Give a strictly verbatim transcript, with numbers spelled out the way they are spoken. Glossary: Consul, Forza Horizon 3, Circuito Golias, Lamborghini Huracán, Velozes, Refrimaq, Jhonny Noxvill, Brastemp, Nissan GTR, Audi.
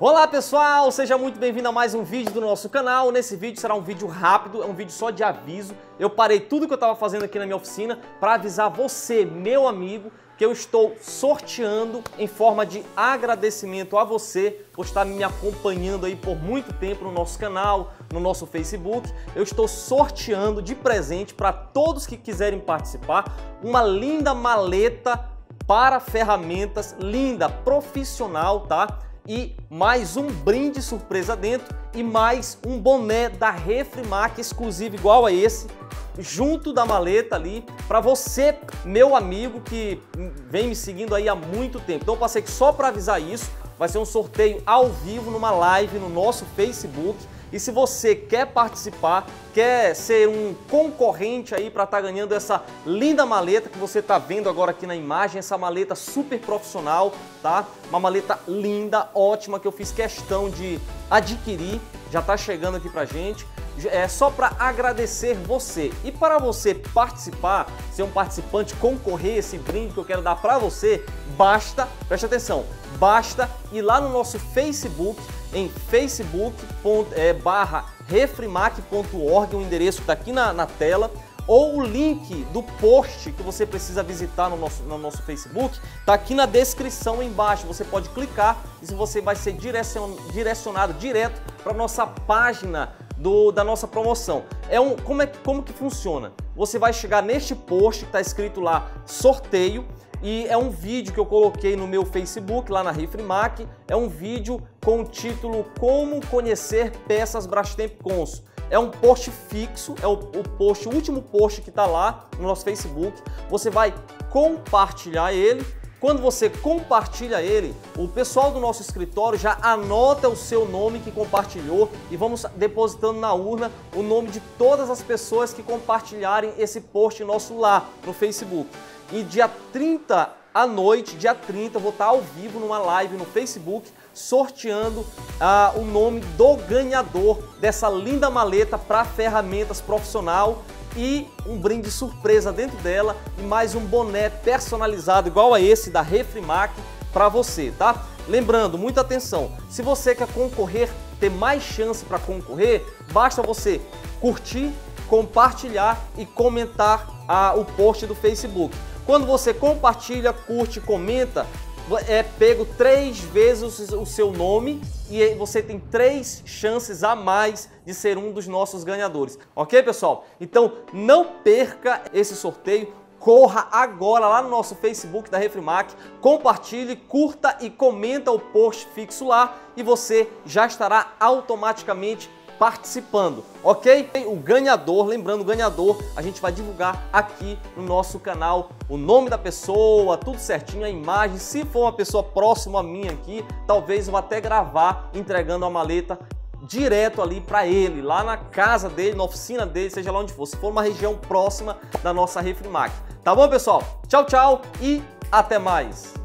Olá pessoal, seja muito bem-vindo a mais um vídeo do nosso canal. Nesse vídeo será um vídeo rápido, é um vídeo só de aviso. Eu parei tudo que eu estava fazendo aqui na minha oficina para avisar você, meu amigo, que eu estou sorteando em forma de agradecimento a você por estar me acompanhando aí por muito tempo no nosso canal, no nosso Facebook. Eu estou sorteando de presente para todos que quiserem participar uma linda maleta para ferramentas, linda, profissional, tá? E mais um brinde surpresa dentro e mais um boné da Refrimaq exclusivo igual a esse, junto da maleta ali, para você, meu amigo, que vem me seguindo aí há muito tempo. Então eu passei aqui só para avisar isso, vai ser um sorteio ao vivo numa live no nosso Facebook. E se você quer participar, quer ser um concorrente aí para estar tá ganhando essa linda maleta que você está vendo agora aqui na imagem, essa maleta super profissional, tá? Uma maleta linda, ótima, que eu fiz questão de adquirir, já está chegando aqui pra gente. É só para agradecer você. E para você participar, ser um participante, concorrer a esse brinde que eu quero dar para você, basta, preste atenção, basta ir lá no nosso Facebook, em facebook ponto com barra refrimaq ponto org, o endereço está aqui na, na tela, ou o link do post que você precisa visitar no nosso, no nosso Facebook, está aqui na descrição embaixo, você pode clicar e você vai ser direcion, direcionado direto para a nossa página Do, da nossa promoção. É um, como, é, como que funciona? Você vai chegar neste post que está escrito lá sorteio, e é um vídeo que eu coloquei no meu Facebook, lá na Refrimaq, é um vídeo com o título Como Conhecer Peças Brastemp Consul. É um post fixo, é o, o, post, o último post que está lá no nosso Facebook, você vai compartilhar ele. Quando você compartilha ele, o pessoal do nosso escritório já anota o seu nome que compartilhou e vamos depositando na urna o nome de todas as pessoas que compartilharem esse post nosso lá no Facebook. E dia trinta à noite, dia trinta, eu vou estar ao vivo numa live no Facebook sorteando ah, o nome do ganhador dessa linda maleta para ferramentas profissional, e um brinde surpresa dentro dela e mais um boné personalizado igual a esse da Refrimaq para você, tá? Lembrando, muita atenção, se você quer concorrer, ter mais chance para concorrer, basta você curtir, compartilhar e comentar a, o post do Facebook. Quando você compartilha, curte, comenta, é pego três vezes o seu nome e você tem três chances a mais de ser um dos nossos ganhadores. Ok, pessoal? Então não perca esse sorteio, corra agora lá no nosso Facebook da Refrimaq, compartilhe, curta e comenta o post fixo lá e você já estará automaticamente participando, ok? O ganhador, lembrando, o ganhador, a gente vai divulgar aqui no nosso canal o nome da pessoa, tudo certinho, a imagem. Se for uma pessoa próxima a mim aqui, talvez eu até gravar entregando a maleta direto ali para ele, lá na casa dele, na oficina dele, seja lá onde for, se for uma região próxima da nossa Refrimaq. Tá bom, pessoal? Tchau, tchau e até mais!